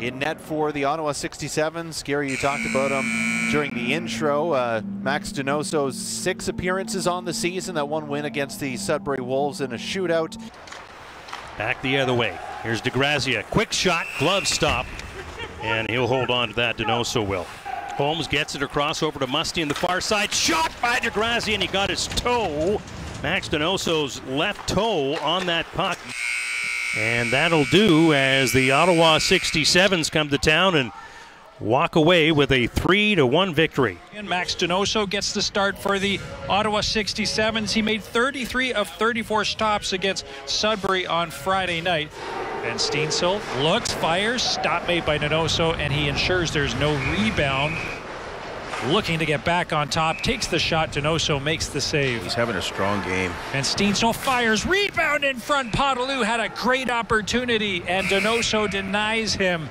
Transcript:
in net for the Ottawa 67s. Gary, you talked about him during the intro. Max Donoso's 6 appearances on the season, that 1 win against the Sudbury Wolves in a shootout. Back the other way. Here's DeGrazia. Quick shot, glove stop, and he'll hold on to that. Donoso will. Holmes gets it across over to Musty on the far side. Shot by DeGrazia, and he got his toe. Max Donoso's left toe on that puck. And that'll do as the Ottawa 67s come to town and walk away with a 3-1 victory. And Max Donoso gets the start for the Ottawa 67s. He made 33 of 34 stops against Sudbury on Friday night. Ben Steensel looks, fires, stop made by Donoso, and he ensures there's no rebound. Looking to get back on top, takes the shot. Donoso makes the save. He's having a strong game. And Steensel fires, rebound in front. Potalou had a great opportunity, and Donoso denies him.